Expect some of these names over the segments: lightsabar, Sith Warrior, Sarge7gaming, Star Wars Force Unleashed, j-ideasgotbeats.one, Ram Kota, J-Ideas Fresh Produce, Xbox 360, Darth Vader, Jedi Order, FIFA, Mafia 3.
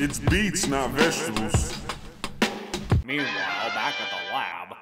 It's beats, not vegetables. Meanwhile, back at the lab.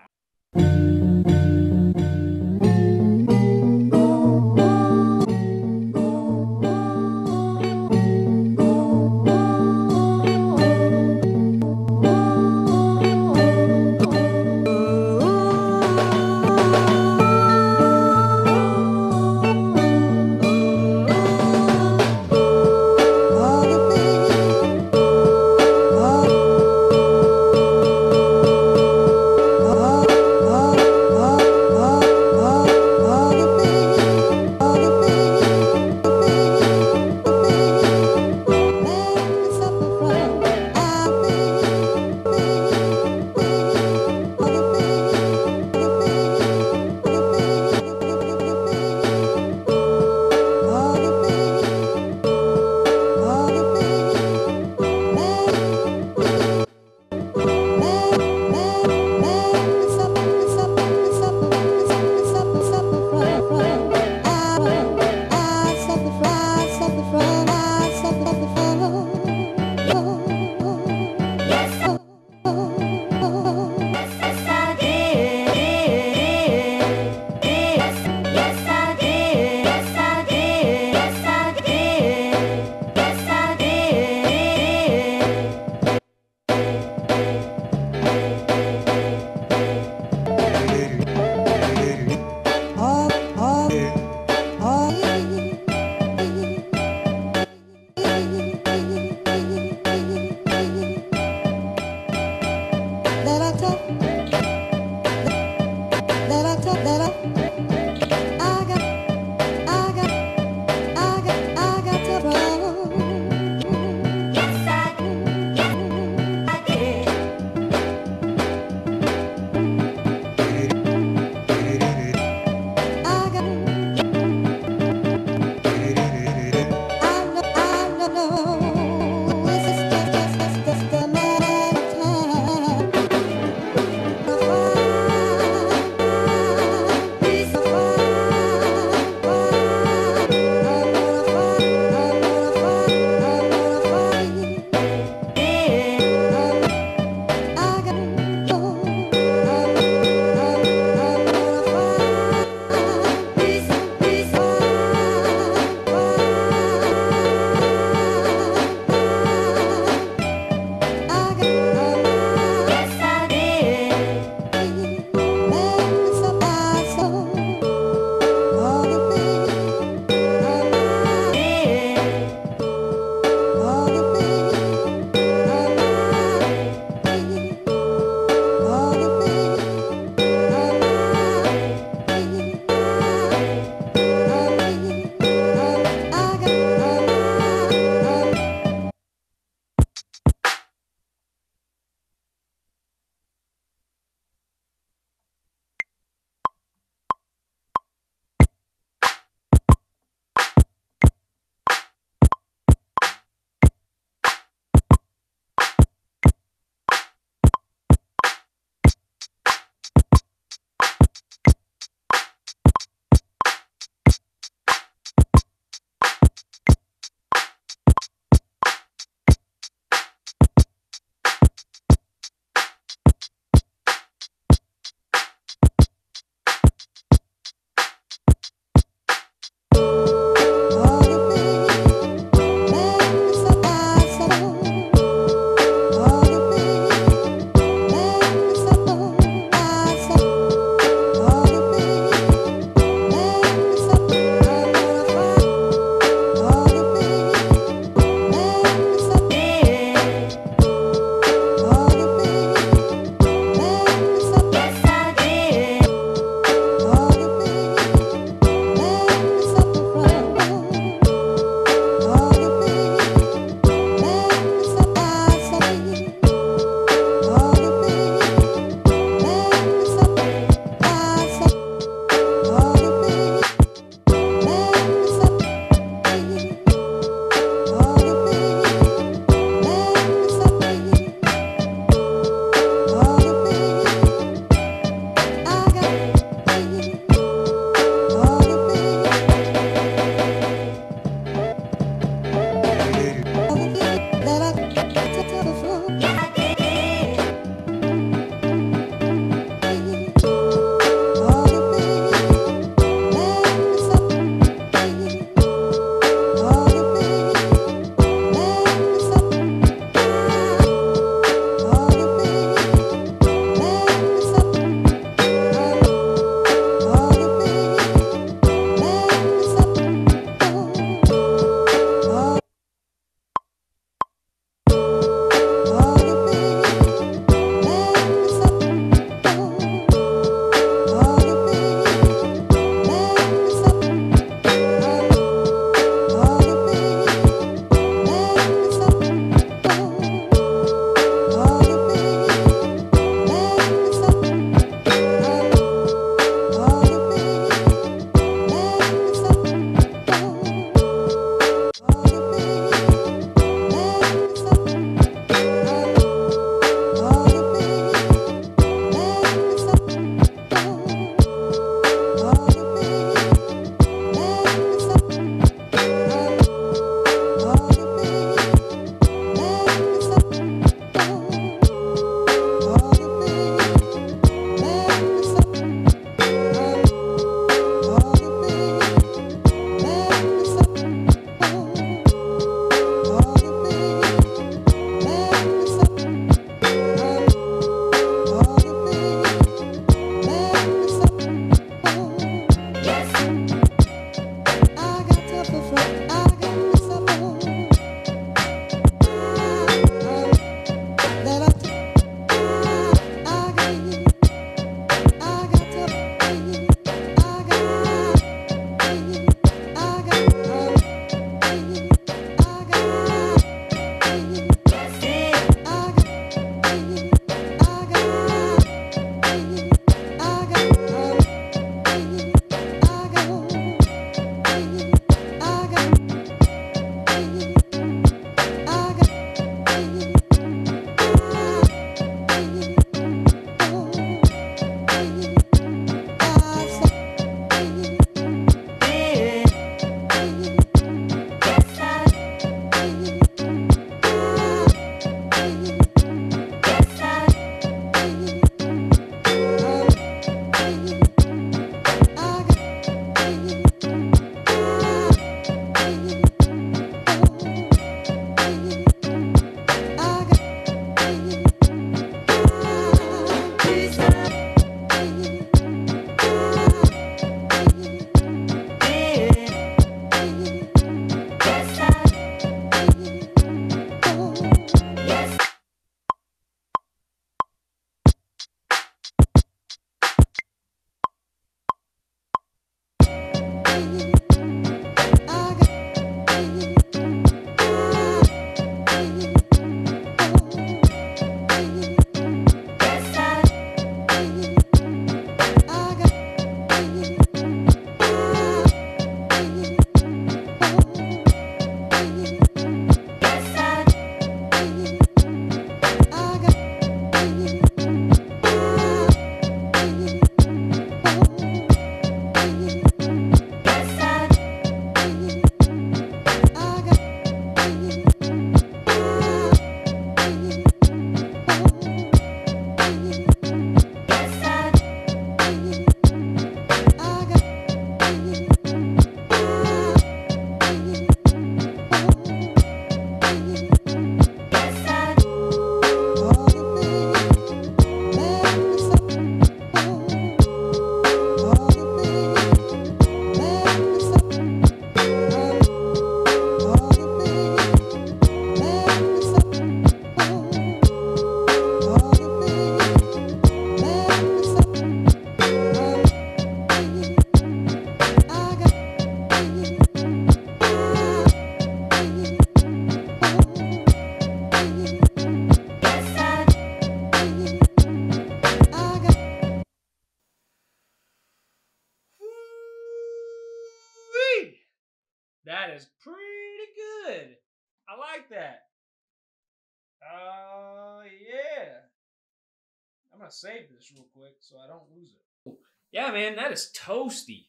like that. Yeah. I'm gonna save this real quick so I don't lose it. Yeah, man, that is toasty.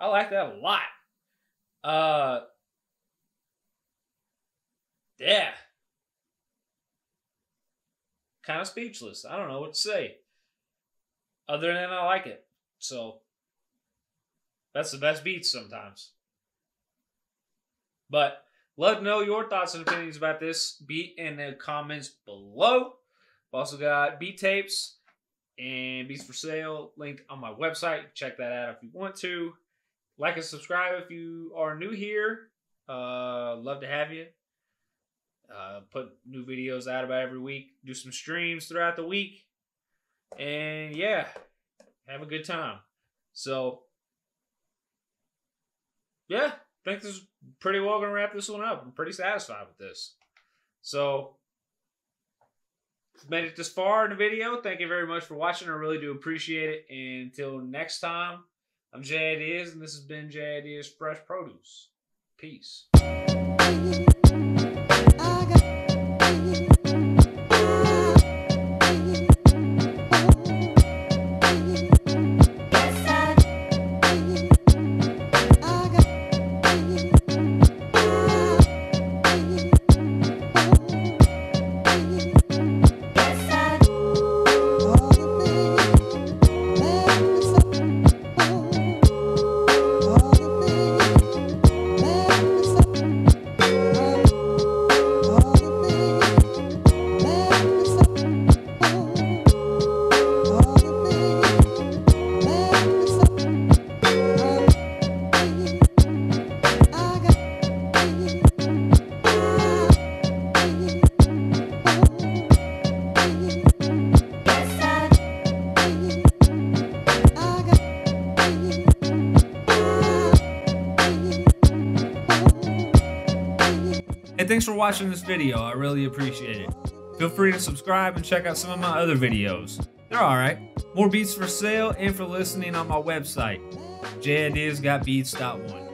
I like that a lot. Yeah. Kind of speechless. I don't know what to say. Other than I like it. So, that's the best beats sometimes. But, love to know your thoughts and opinions about this beat in the comments below. I've also got beat tapes and beats for sale linked on my website. Check that out if you want to. Like and subscribe if you are new here. Love to have you. Put new videos out about every week. Do some streams throughout the week. And yeah, have a good time. So, yeah, I think this is pretty well going to wrap this one up. I'm pretty satisfied with this. So, made it this far in the video. Thank you very much for watching. I really do appreciate it. And until next time, I'm J-Ideas, and this has been J-Ideas Fresh Produce. Peace. Thanks for watching this video, I really appreciate it. Feel free to subscribe and check out some of my other videos. They're alright. More beats for sale and for listening on my website, j-ideasgotbeats.one.